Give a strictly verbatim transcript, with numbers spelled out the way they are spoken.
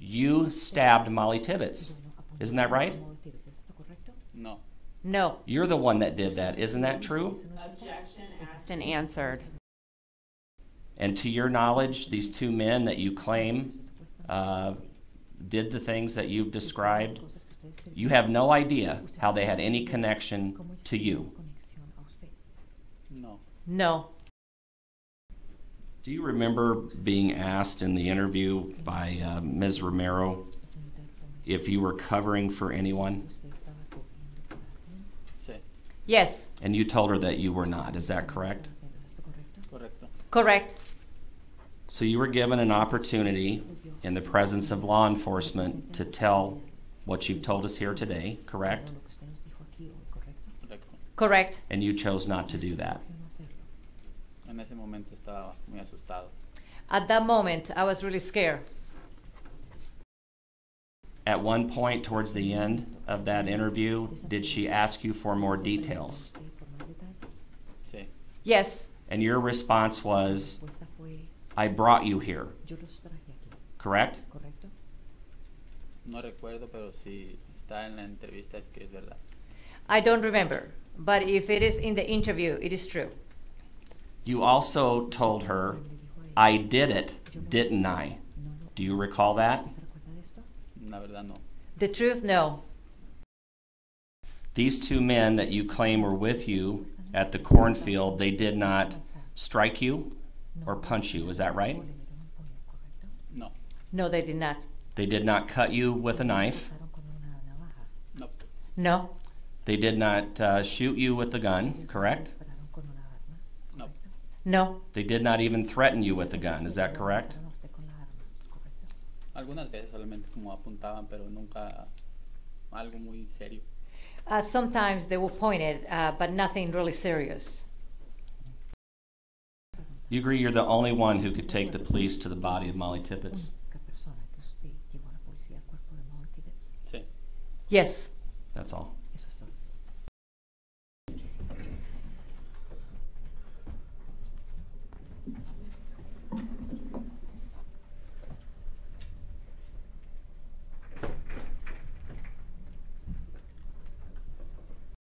You stabbed Mollie Tibbetts. Isn't that right? No. No. You're the one that did that. Isn't that true? Objection asked and answered. And to your knowledge, these two men that you claim uh, did the things that you've described, you have no idea how they had any connection to you. No. No. Do you remember being asked in the interview by uh, Miz Romero if you were covering for anyone? Yes. And you told her that you were not. Is that correct? Correct. Correct. So you were given an opportunity in the presence of law enforcement to tell what you've told us here today, correct? Correct. And you chose not to do that. At that moment, I was really scared. At one point towards the end of that interview, did she ask you for more details? Yes. And your response was, I brought you here, correct? I don't remember, but if it is in the interview, it is true. You also told her, I did it, didn't I? Do you recall that? The truth, no. These two men that you claim were with you at the cornfield, they did not strike you or punch you, is that right? No. No, they did not. They did not cut you with a knife? No. No. They did not uh, shoot you with a gun, correct? No. No. They did not even threaten you with a gun, is that correct? Uh, sometimes they were pointed, uh, but nothing really serious. You agree you're the only one who could take the police to the body of Mollie Tibbetts? Yes. That's all.